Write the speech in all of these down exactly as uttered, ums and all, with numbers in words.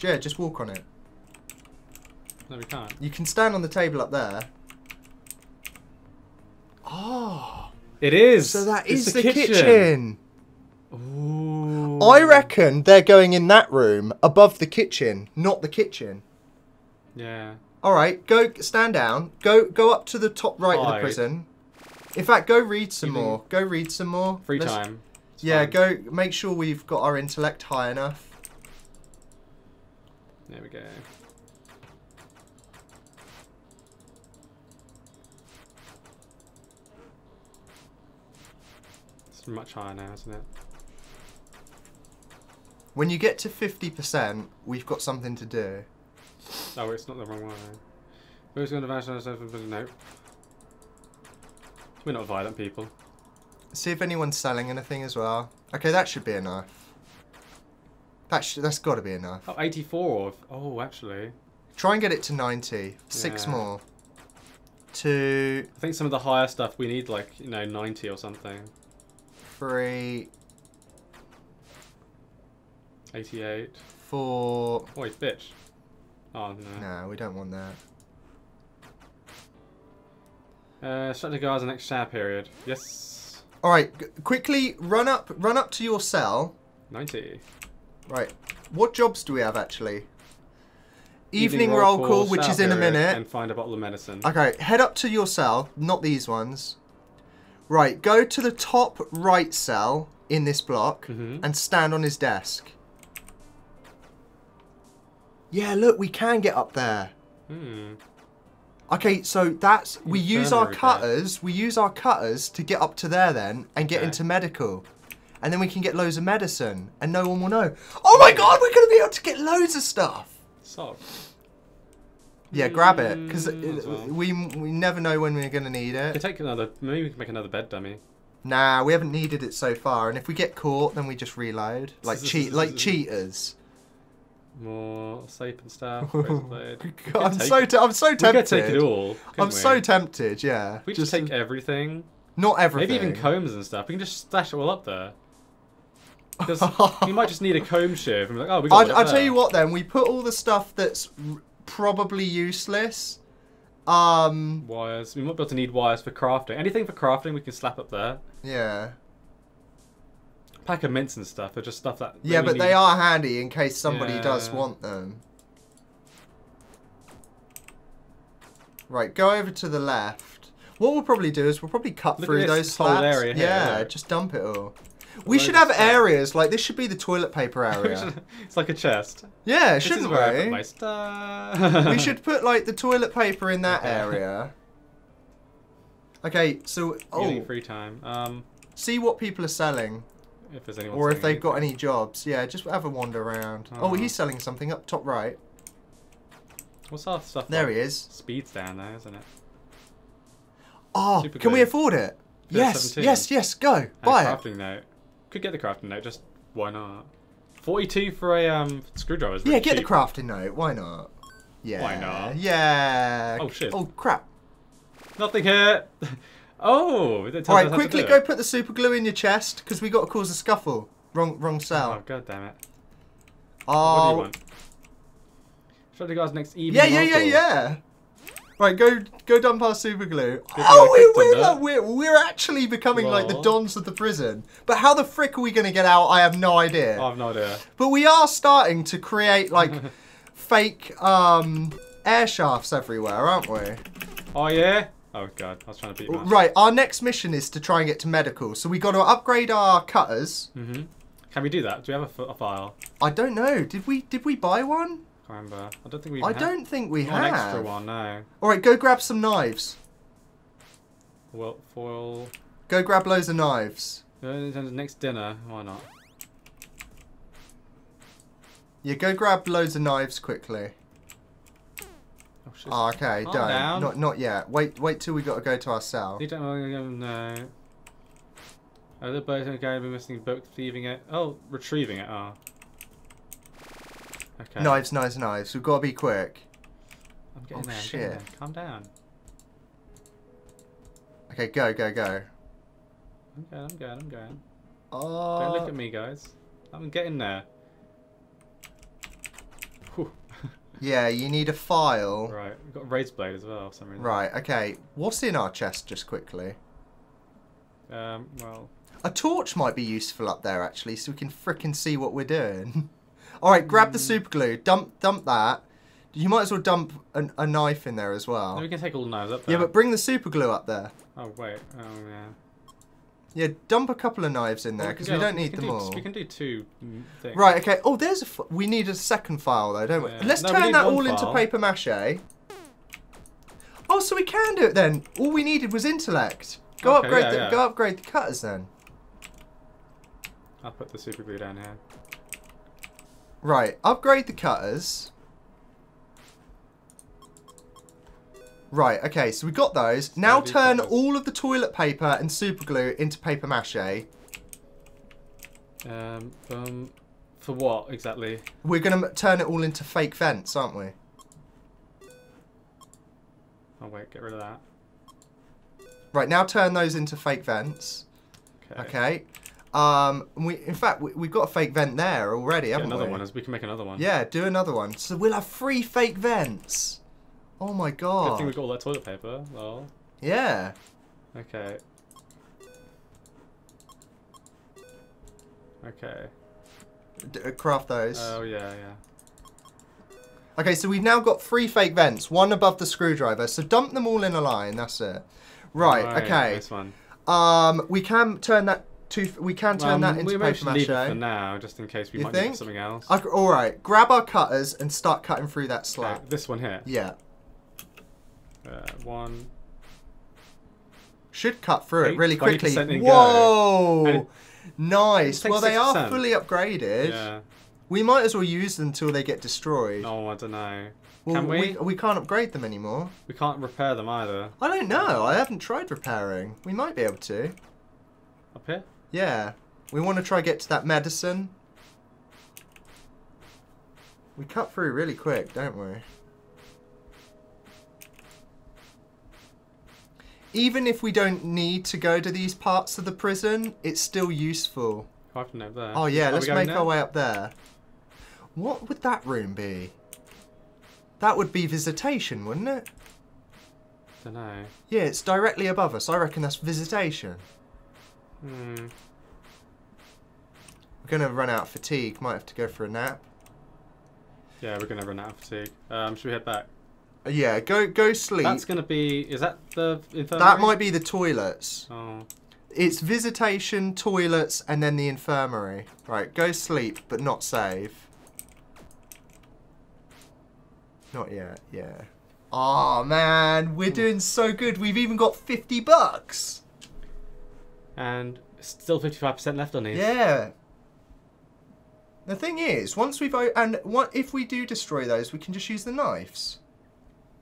Yeah, just walk on it. No, we can't. You can stand on the table up there. Oh. It is. So that is the, the kitchen. kitchen. Ooh. I reckon they're going in that room above the kitchen, not the kitchen. Yeah. All right, go stand down. Go go up to the top right, right. of the prison. In fact, go read some Even more. Go read some more. Free Let's, time. It's yeah, fun. Go make sure we've got our intellect high enough. There we go. It's much higher now, isn't it? When you get to fifty percent, we've got something to do. Oh, it's not the wrong one. Who's going to bash ourselves? Nope. We're not violent people. See if anyone's selling anything as well. Okay, that should be enough. That sh that's got to be enough. Oh, eighty-four. Oh, actually. Try and get it to ninety. Six yeah. more. Two. I think some of the higher stuff we need, like, you know, ninety or something. Three. eighty-eight. Four. Oi, bitch. Oh, no. No, we don't want that. Uh, shut the guards the next shower period. Yes. All right, quickly run up, run up to your cell. ninety. Right. What jobs do we have actually? Evening, Evening roll call, call which is in a minute. And find a bottle of medicine. Okay, head up to your cell, not these ones. Right, go to the top right cell in this block mm-hmm. and stand on his desk. Yeah, look, we can get up there. Hmm. Okay, so that's we Infirmary use our cutters. Bit. We use our cutters to get up to there then and get okay. into medical, and then we can get loads of medicine, and no one will know. Oh my God, we're gonna be able to get loads of stuff. So. Yeah, grab it because well. we we never know when we're gonna need it. We take another. Maybe we can make another bed dummy. Nah, we haven't needed it so far, and if we get caught, then we just reload like cheat like cheaters. More soap and stuff. God, I'm so it. I'm so tempted. We could take it all. I'm we? so tempted. Yeah. We just, just take everything. Not everything. Maybe even combs and stuff. We can just stash it all up there. Because you might just need a comb shiv. And be like, oh, we got. I'll tell you what. Then we put all the stuff that's probably useless. Um. Wires. We might be able to need wires for crafting. Anything for crafting, we can slap up there. Yeah. Pack of mints and stuff, or just stuff that. Yeah, but need. They are handy in case somebody yeah. does want them. Right, go over to the left. What we'll probably do is we'll probably cut Look through at this those whole area here. Yeah, just dump it all. We should have areas like this. Should be the toilet paper area. It's like a chest. Yeah, this shouldn't is where we? I put my stuff. We should put like the toilet paper in that okay. area. Okay, so oh, free time. Um, see what people are selling. If there's anyone or if they've anything. got any jobs. Yeah, just have a wander around. Oh, oh he's selling something up top right. What's our stuff There like? he is. Speed's down there, isn't it? Oh, Super can good. we afford it? There's yes, seventeen. yes, yes, go. And buy a crafting it. crafting note. Could get the crafting note, just why not? forty-two for a um, screwdriver is really Yeah, get cheap. the crafting note, why not? Yeah. Why not? Yeah. Oh, shit. Oh, crap. Nothing here. Oh! All right, quickly go put the super glue in your chest because we got to cause a scuffle. Wrong, wrong cell. Oh god damn it! Oh. What do you want? Show the guys next evening. Yeah, yeah, yeah, yeah. Right, go, go dump our super glue. Oh, we, we're like, we're we're actually becoming Lol. like the dons of the prison. But how the frick are we going to get out? I have no idea. I have no idea. But we are starting to create like fake um, air shafts everywhere, aren't we? Oh yeah. Oh god, I was trying to beat him. Right, our next mission is to try and get to medical, so we got to upgrade our cutters. Mm-hmm. Can we do that? Do we have a, a file? I don't know. Did we Did we buy one? I can't remember. I don't think we. I have, don't think we have an extra one. No. All right, go grab some knives. Well, foil. Go grab loads of knives. Next dinner, why not? Yeah, go grab loads of knives quickly. Oh, okay, don't. Down. Not not yet. Wait wait till we gotta go to our cell. You don't want to no. Oh, the boat's okay, we're missing book, thieving it. Oh, retrieving it, ah. Oh. Okay. Knives, knives, knives. We've gotta be quick. I'm getting oh, there, shit. I'm getting there. Calm down. Okay, go, go, go. I'm going, I'm going, I'm going. Uh... Don't look at me guys. I'm getting there. Yeah, you need a file. Right, we've got a razor blade as well. For some reason. Right, okay. What's in our chest, just quickly? Um, well... A torch might be useful up there, actually, so we can frickin' see what we're doing. All right, grab mm. the super glue. Dump, dump that. You might as well dump an, a knife in there as well. No, we can take all the knives up there. Yeah, but bring the super glue up there. Oh, wait. Oh, yeah. Yeah, dump a couple of knives in there, because well, we, we don't need them do, all. We can do two things. Right, okay. Oh, there's a... F we need a second file, though, don't we? Yeah. Let's no, turn we that all file. into paper mache. Oh, so we can do it, then. All we needed was intellect. Go, okay, upgrade, yeah, the, yeah. go upgrade the cutters, then. I'll put the super glue down here. Right, upgrade the cutters. Right, okay, so we got those. So now turn cutters. all of the toilet paper and super glue into paper mache. Um, um, for what exactly? We're going to turn it all into fake vents, aren't we? Oh, wait, get rid of that. Right, now turn those into fake vents. Okay. Okay. Um, we, in fact, we, we've got a fake vent there already, haven't we? Another one. We can make another one. Yeah, do another one. So we'll have three fake vents. Oh my god. Good thing we got all that toilet paper. Well. Yeah. Okay. Okay. D craft those. Oh, yeah, yeah. Okay, so we've now got three fake vents, one above the screwdriver. So dump them all in a line, that's it. Right, right okay. This one. Um, we can turn that... To, we can turn um, that into paper mache. Leave it for now, just in case we you might think? need something else. I, all right, grab our cutters and start cutting through that slab. Okay, this one here. Yeah. Uh, one. Should cut through Eight, it really quickly. Whoa! It, nice. Well, they six percent. Are fully upgraded. Yeah. We might as well use them until they get destroyed. Oh, I don't know. Well, can we? we? We can't upgrade them anymore. We can't repair them either. I don't know. I haven't tried repairing. We might be able to. Up here? Yeah. We want to try get to that medicine. We cut through really quick, don't we? Even if we don't need to go to these parts of the prison, it's still useful. Up there. Oh yeah, Are let's make now? our way up there. What would that room be? That would be visitation, wouldn't it? Don't know. Yeah, it's directly above us. I reckon that's visitation. Hmm. We're going to run out of fatigue. Might have to go for a nap. Yeah, we're going to run out of fatigue. Um, should we head back? Yeah, go go sleep. That's going to be... Is that the infirmary? That might be the toilets. Oh. It's visitation, toilets, and then the infirmary. Right, go sleep, but not save. Not yet, yeah. Oh, man. We're doing so good. We've even got fifty bucks. And still fifty-five percent left on these. Yeah. The thing is, once we've... And what if we do destroy those, we can just use the knives.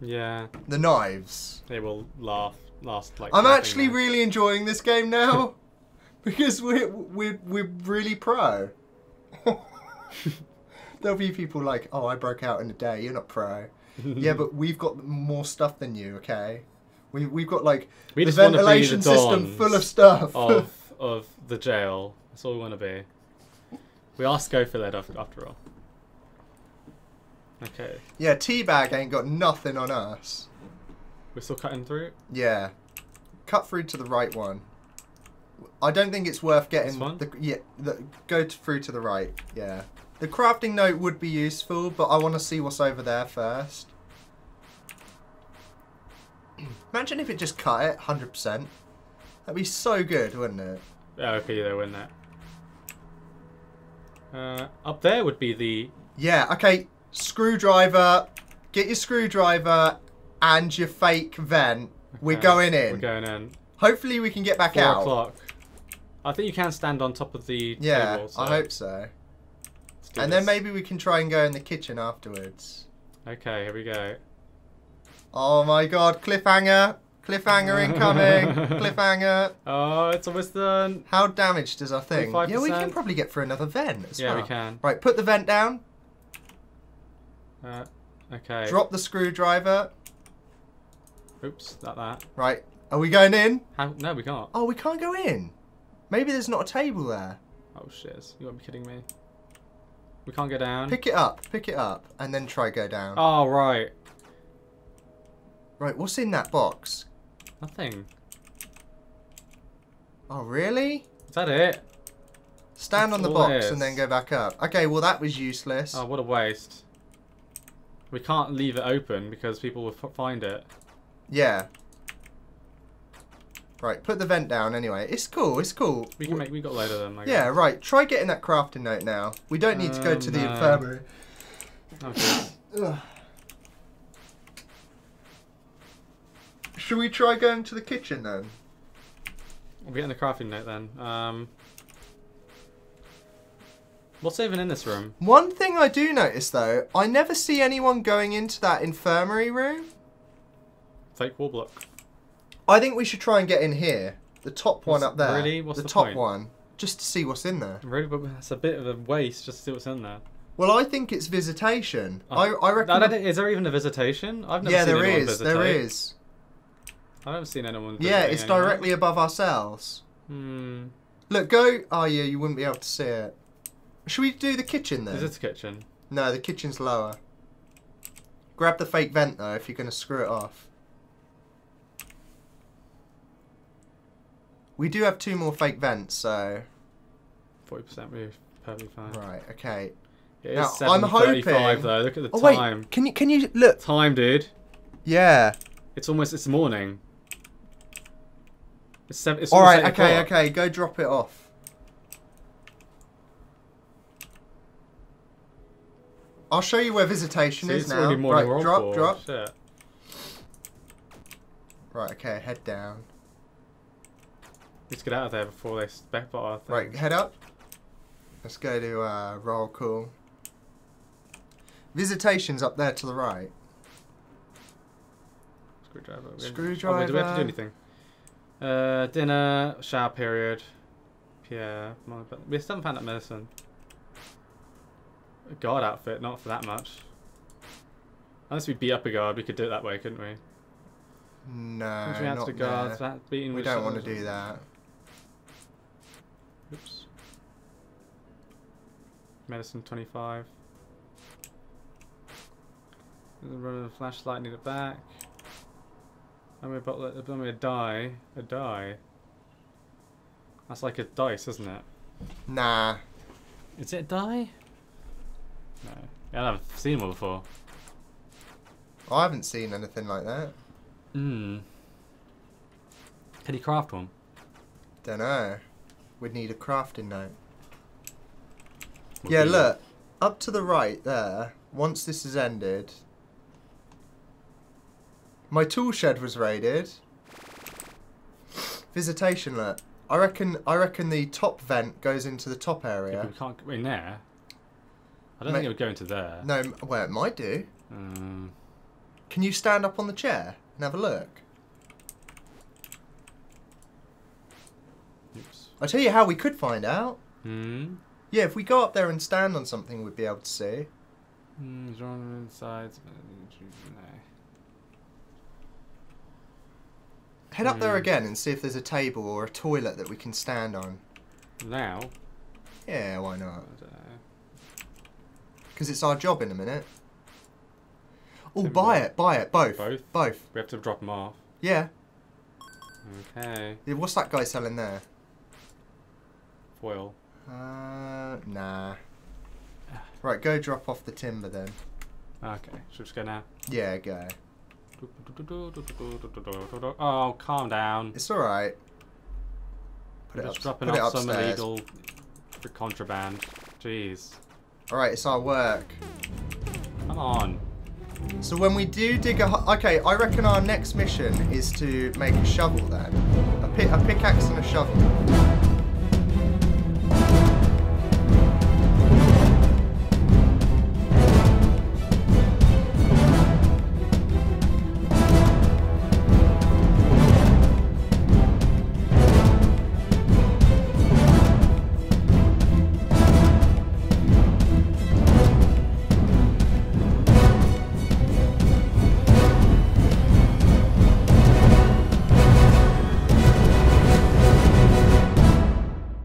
Yeah. The knives. They will laugh, last like... I'm actually really enjoying this game now. Because we're, we're, we're really pro. There'll be people like, oh, I broke out in a day. You're not pro. Yeah, but we've got more stuff than you, okay? We, we've got, like, we the ventilation the system full of stuff. Of, of the jail. That's all we want to be. We are Schofield after, after all. Okay. Yeah, Teabag ain't got nothing on us. We're still cutting through? Yeah. Cut through to the right one. I don't think it's worth getting... The, yeah, the, go to, through to the right, yeah. The crafting note would be useful, but I want to see what's over there first. Imagine if it just cut it one hundred percent. That'd be so good, wouldn't it? That would be though, wouldn't it? Uh, up there would be the... Yeah, okay. Screwdriver. Get your screwdriver and your fake vent. Okay. We're going in. We're going in. Hopefully we can get back Four out. four o'clock. I think you can stand on top of the yeah, table. Yeah, so. I hope so. And this. Then maybe we can try and go in the kitchen afterwards. Okay, here we go. Oh my god, cliffhanger! Cliffhanger incoming! Cliffhanger! Oh, it's almost done. How damaged is our thing? twenty-five percent. Yeah, we can probably get for another vent as yeah, well. Yeah, we can. Right, put the vent down. Uh, okay. Drop the screwdriver. Oops, that, that. Right, are we going in? How? No, we can't. Oh, we can't go in. Maybe there's not a table there. Oh shit, you won't be kidding me. We can't go down. Pick it up. Pick it up. And then try go down. Oh, right. Right, what's in that box? Nothing. Oh, really? Is that it? Stand That's on the box and then go back up. Okay, well, that was useless. Oh, what a waste. We can't leave it open because people will find it. Yeah. Right, put the vent down anyway. It's cool, it's cool. We can make, we got a load of them, I guess. Yeah, right. Try getting that crafting note now. We don't need um, to go to the no. infirmary. Okay. Should we try going to the kitchen then? We'll be getting the crafting note then. Um, what's even in this room? One thing I do notice though, I never see anyone going into that infirmary room. Fake wall block. I think we should try and get in here. The top one what's, up there. Really? What's the, the top point? one? Just to see what's in there. Really? But that's a bit of a waste just to see what's in there. Well, I think it's visitation. Uh, I, I reckon... I don't think, is there even a visitation? I've never yeah, seen there anyone is, visitate. Yeah, there is. I haven't seen anyone Yeah, it's anyone. directly above ourselves. Hmm. Look, go... Oh, yeah, you wouldn't be able to see it. Should we do the kitchen then? Is this the kitchen? No, the kitchen's lower. Grab the fake vent, though, if you're going to screw it off. We do have two more fake vents, so... forty percent we're perfectly fine. Right, okay. It now, is I'm hoping... though. Look at the oh, time. Wait. Can you... Can you... Look. Time, dude. Yeah. It's almost... It's morning. It's seven... It's almost All right, okay, okay. Go drop it off. I'll show you where visitation See, is it's now. Already morning. Right, drop, board. drop. Shit. Right, okay. Head down. Let's get out of there before they spec bot our thing. Right, head up. Let's go to uh, roll call. Visitation's up there to the right. Screwdriver. Screwdriver. Oh, do we have to do anything? Uh, dinner, shower period. Yeah, we still haven't found that medicine. A guard outfit, not for that much. Unless we beat up a guard, we could do it that way, couldn't we? No, we not the guards, that beating We don't want to do that. Oops. Medicine twenty-five. Run a flashlight, need it back. I'm a bottle. I'm a die. A die. That's like a dice, isn't it? Nah. Is it a die? No. Yeah, I've seen one before. I haven't seen anything like that. Hmm. Can you craft one? Don't know. We'd need a crafting note. What yeah, look. That? Up to the right there, once this is ended. My tool shed was raided. Visitation look. I reckon I reckon the top vent goes into the top area. Yeah, we can't go in there. I don't Ma think it would go into there. No, well it might do. Um. Can you stand up on the chair and have a look? Oops. I'll tell you how we could find out. Hmm? Yeah, if we go up there and stand on something, we'd be able to see. Hmm, drawn inside. Head up mm. there again and see if there's a table or a toilet that we can stand on. Now? Yeah, why not? I don't know. Because it's our job in a minute. Oh, buy it, buy it, both. Both? Both. We have to drop them off. Yeah. Okay. Yeah, what's that guy selling there? Foil. Uh, nah. Right, go drop off the timber then. Okay, should we just go now? Yeah, go. Oh, calm down. It's alright. Put I'm it just up, dropping put off it some illegal contraband. Jeez. Alright, it's our work. Come on. So when we do dig a... Okay, I reckon our next mission is to make a shovel then. A, pick, a pickaxe and a shovel.